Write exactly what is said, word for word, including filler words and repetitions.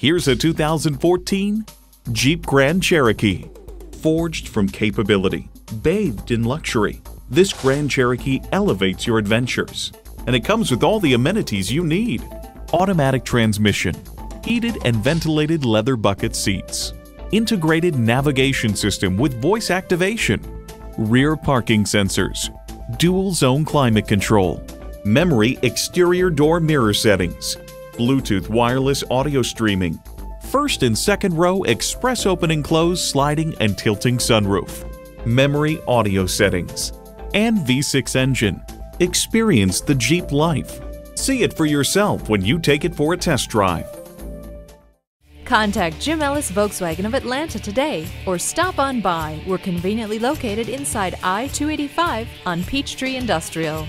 Here's a two thousand fourteen Jeep Grand Cherokee. Forged from capability, bathed in luxury, this Grand Cherokee elevates your adventures. And it comes with all the amenities you need. Automatic transmission, heated and ventilated leather bucket seats, integrated navigation system with voice activation, rear parking sensors, dual zone climate control, memory exterior door mirror settings, Bluetooth wireless audio streaming, first and second row express open and close sliding and tilting sunroof, memory audio settings, and V six engine. Experience the Jeep life. See it for yourself when you take it for a test drive. Contact Jim Ellis Volkswagen of Atlanta today or stop on by. We're conveniently located inside I two eighty-five on Peachtree Industrial.